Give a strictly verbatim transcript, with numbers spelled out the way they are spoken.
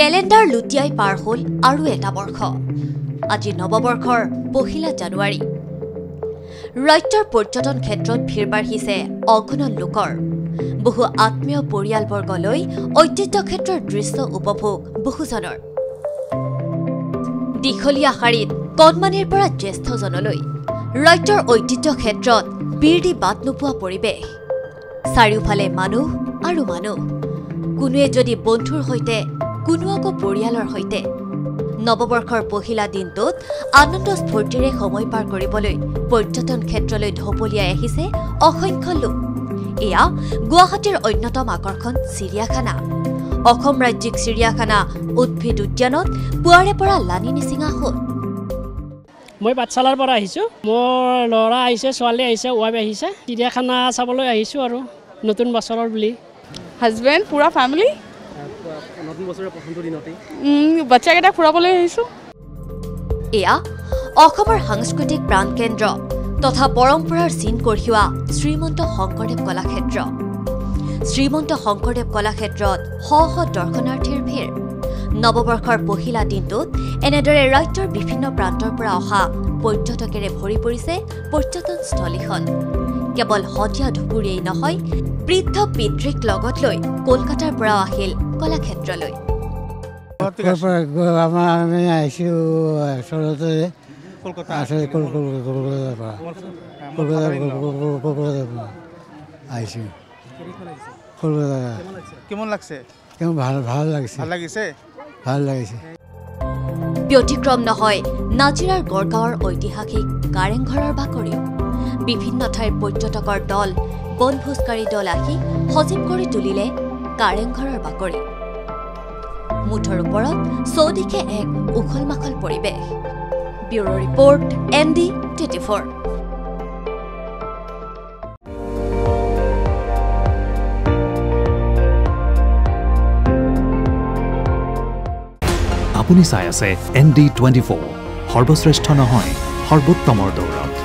Calendar লুটিয়াই পাৰ হল আৰু এটা বৰ্ষ আজি নৱবৰ্ষৰ পহিলা জানুৱাৰী ৰাজ্যৰ পৰ্যটন ক্ষেত্ৰত ভিৰ বাঢ়িছে অগণন লোকৰ বহু আত্মীয় পৰিয়ালবৰ্গলৈ ঐতিহ্য ক্ষেত্ৰৰ দৃশ্য উপভোগ বহুজনৰ দীঘলীয়া শাৰীত কদমানিৰ পৰা জ্যেষ্ঠজনলৈ ৰাজ্যৰ ঐতিহ্য ক্ষেত্ৰত বিৰদি বাট নোপোৱা পৰিৱেশ চাৰিওফালে মানুহ আৰু মানুহ কোনোৱে যদি বন্ধুৰ হৈতে কুনুৱাকো পৰিয়ালৰ হৈতে নৱবৰ্ষৰ পহিলা দিনটোত আনন্দ স্ফূৰ্তিৰে সময় পাৰ কৰিবলৈ পৰ্যটন ক্ষেত্ৰলৈ ঢপলিয়াই আহিছে অসংখ্য লোক এয়া গুৱাহাটীৰ অন্যতম আকৰ্ষণ চিৰিয়াখানা অসম ৰাজ্যিক চিৰিয়াখানা উদ্ভিদ উদ্যানত পুৱাৰে পৰা লানি নিচিঙা হ'ল মই পাঠশালাৰ পৰা আহিছো মোৰ লৰা আহিছে ছোৱালী আহিছে ওৱাই আহিছে চিৰিয়াখানা চাবলৈ আহিছো আৰু নতুন বছৰৰ বুলি হাজবেণ্ড পুৰা ফ্যামিলি নতুন বছৰৰ পছন্দৰ দিনতে বাচ্চা কেটা ফুৰাবলৈ আহিছো এয়া অসমৰ সাংস্কৃতিক প্ৰাণ কেন্দ্ৰ তথা পৰম্পৰাৰ চিন কঢ়িওৱা শ্ৰীমন্ত শংকৰদেৱ কলাক্ষেত্ৰ শ্ৰীমন্ত শংকৰদেৱ কলাক্ষেত্ৰত শ শ দৰ্শনাৰ্থীৰ ভিৰ নৱবৰ্ষৰ পহিলা দিনটোত এনেদৰে ৰাজ্যৰ বিভিন্ন প্ৰান্তৰ পৰা অহা পৰ্যটকেৰে ভৰি পৰিছে পৰ্যটনস্থলীখন কেৱল হতীয়া ধুবুৰীয়েই নহয় বৃদ্ধ পিতৃক লগত লৈ কলকাতাৰ পৰা আহিল কলাক্ষেত্ৰলৈ ব্যতিক্ৰম নহয় নাজিৰাৰ গড়গাঁৱৰ ঐতিহাসিক কাৰেংঘৰৰ বাকৰিও বিভিন্ন ঠাইৰ পৰ্যটকৰ দল বনভোজকাৰী দল আহি সজীৱ কৰি তুলিলে কাৰেংঘৰৰ বাকৰি মুঠৰ ওপৰত চৌদিশে এক উখল মাখল পৰিৱেশ bureau' report N D twenty four. আপুনি চাই আছে এন ডি টুৱেণ্টি ফ'ৰ সৰ্বশ্ৰেষ্ঠ নহয় সৰ্বোত্তমৰ দৌৰত।